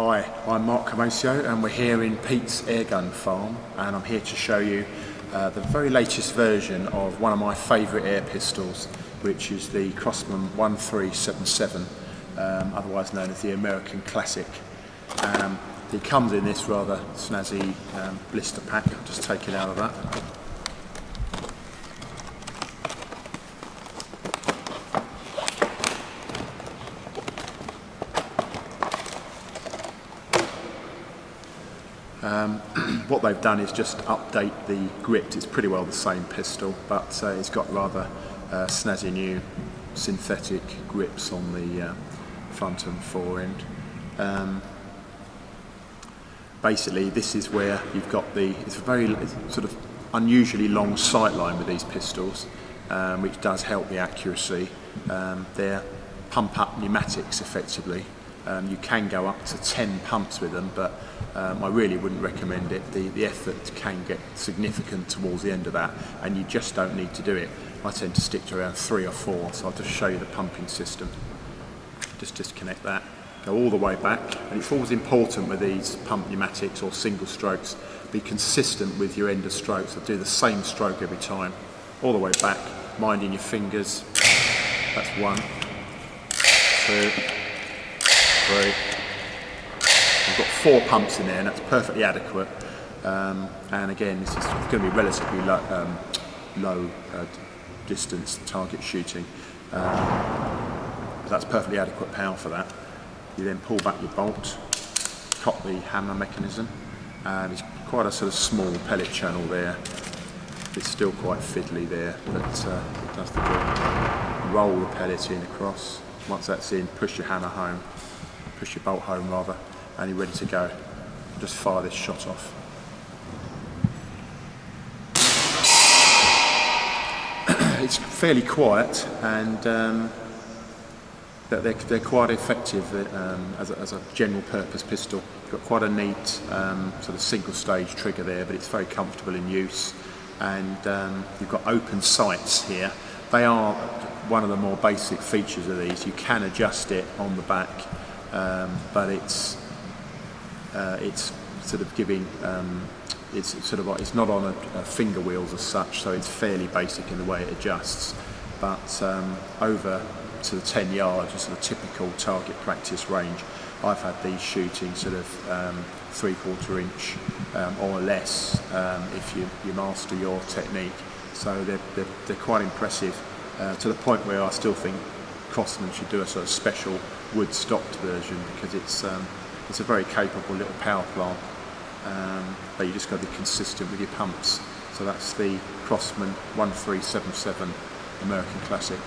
Hi, I'm Mark Camoccio and we're here in Pete's Airgun Farm, and I'm here to show you the very latest version of one of my favourite air pistols, which is the Crosman 1377, otherwise known as the American Classic. It comes in this rather snazzy blister pack. I'll just take it out of that. What they've done is just update the grip. It's pretty well the same pistol, but it's got rather snazzy new synthetic grips on the front and fore end. Basically, this is where you've got it's sort of unusually long sight line with these pistols, which does help the accuracy. They're pump-up pneumatics effectively. You can go up to 10 pumps with them, but I really wouldn't recommend it. The effort can get significant towards the end of that, and you just don't need to do it. I tend to stick to around 3 or 4, so I'll just show you the pumping system. Just disconnect that, go all the way back, and it's always important with these pump pneumatics or single strokes, be consistent with your end of strokes. So do the same stroke every time, all the way back, minding your fingers. That's 1, 2. I've got 4 pumps in there, and that's perfectly adequate. And again, this is going to be relatively low distance target shooting. That's perfectly adequate power for that. You then pull back your bolt, cock the hammer mechanism, and it's quite a sort of small pellet channel there. It's still quite fiddly there, but it does the job. Roll the pellet in across. Once that's in, push your hammer home. Push your bolt home rather, and you're ready to go. Just fire this shot off. It's fairly quiet, and they're quite effective as a general purpose pistol. You've got quite a neat sort of single stage trigger there, but it's very comfortable in use. And you've got open sights here. They are one of the more basic features of these. You can adjust it on the back. But it's sort of giving it's not on a finger wheels as such, so it's fairly basic in the way it adjusts. But over to the 10-yard, a sort of typical target practice range, I've had these shooting sort of 3/4 inch or less if you master your technique. So they're quite impressive to the point where I still think Crosman should do a sort of special wood-stocked version, because it's a very capable little power plant, but you just got to be consistent with your pumps. So that's the Crosman 1377 American Classic.